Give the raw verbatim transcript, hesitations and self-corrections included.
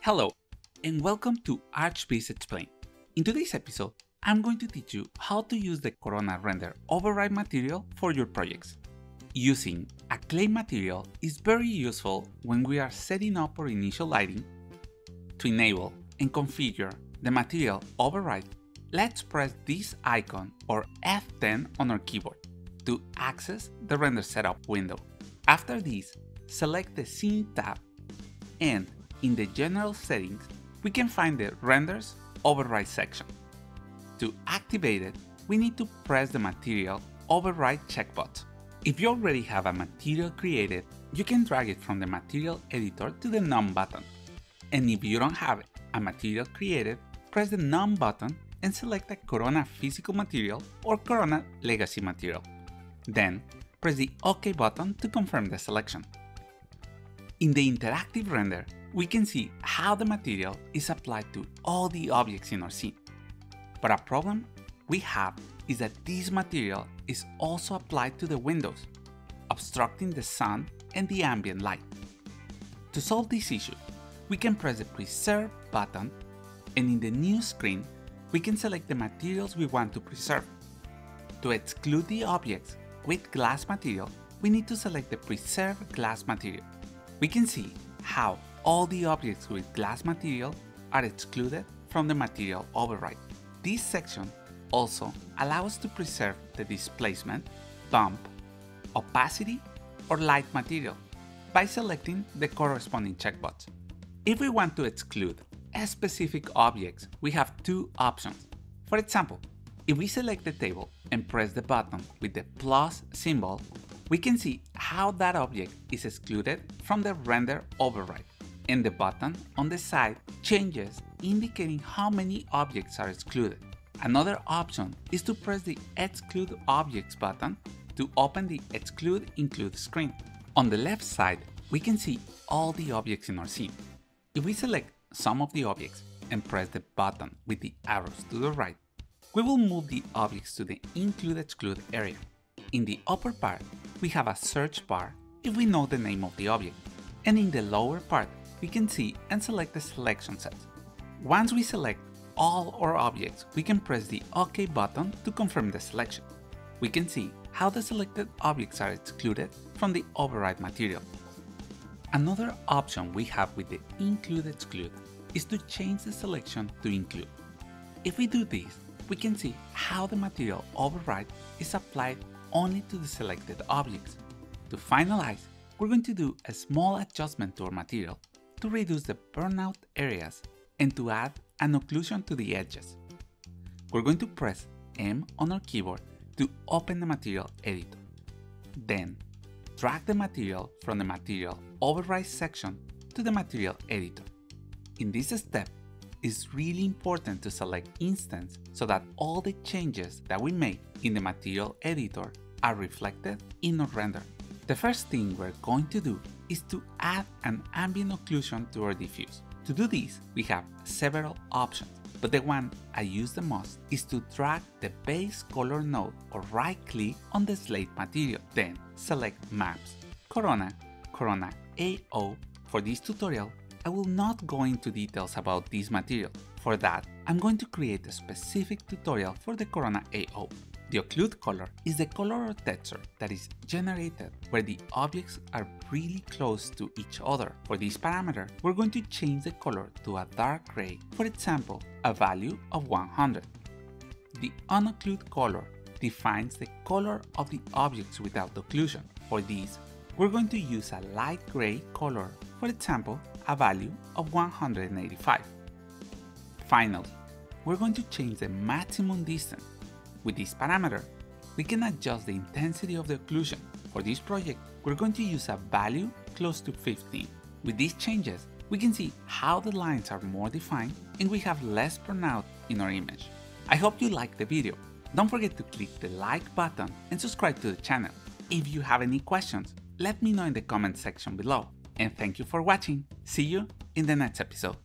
Hello and welcome to Archviz Explained. In today's episode, I'm going to teach you how to use the Corona Render override material for your projects. Using a clay material is very useful when we are setting up our initial lighting. To enable and configure the material override, let's press this icon or F ten on our keyboard to access the Render Setup window. After this, select the Scene tab and in the General Settings, we can find the Renders Override section. To activate it, we need to press the Material Override checkbox. If you already have a material created, you can drag it from the Material Editor to the None button. And if you don't have a material created, press the None button and select a Corona Physical Material or Corona Legacy Material. Then, press the OK button to confirm the selection. In the interactive render, we can see how the material is applied to all the objects in our scene. But a problem we have is that this material is also applied to the windows, obstructing the sun and the ambient light. To solve this issue, we can press the Preserve button, and in the new screen, we can select the materials we want to preserve. To exclude the objects with glass material, we need to select the Preserve Glass Material. We can see how all the objects with glass material are excluded from the material override. This section also allows us to preserve the displacement, bump, opacity, or light material by selecting the corresponding checkbox. If we want to exclude specific objects, we have two options. For example, if we select the table and press the button with the plus symbol, we can see how that object is excluded from the render override. And the button on the side changes, indicating how many objects are excluded. Another option is to press the Exclude Objects button to open the Exclude Include screen. On the left side, we can see all the objects in our scene. If we select some of the objects and press the button with the arrows to the right, we will move the objects to the Include Exclude area. In the upper part, we have a search bar if we know the name of the object, and in the lower part, we can see and select the selection sets. Once we select all our objects, we can press the OK button to confirm the selection. We can see how the selected objects are excluded from the override material. Another option we have with the Include Exclude is to change the selection to include. If we do this, we can see how the material override is applied only to the selected objects. To finalize, we're going to do a small adjustment to our material to reduce the burnout areas and to add an occlusion to the edges. We're going to press M on our keyboard to open the material editor. Then, drag the material from the material override section to the material editor. In this step, it's really important to select instance so that all the changes that we make in the material editor are reflected in our render. The first thing we're going to do is to add an ambient occlusion to our diffuse. To do this, we have several options, but the one I use the most is to drag the base color node or right-click on the slate material. Then select Maps, Corona, Corona A O. For this tutorial, I will not go into details about this material. For that, I'm going to create a specific tutorial for the Corona A O. The occlude color is the color or texture that is generated where the objects are really close to each other. For this parameter, we're going to change the color to a dark gray, for example, a value of one hundred. The unocclude color defines the color of the objects without occlusion. For this, we're going to use a light gray color, for example, a value of one hundred eighty-five. Finally, we're going to change the maximum distance. With this parameter, we can adjust the intensity of the occlusion. For this project, we're going to use a value close to fifteen. With these changes, we can see how the lines are more defined and we have less burnout in our image. I hope you liked the video. Don't forget to click the like button and subscribe to the channel. If you have any questions, let me know in the comment section below. And thank you for watching. See you in the next episode.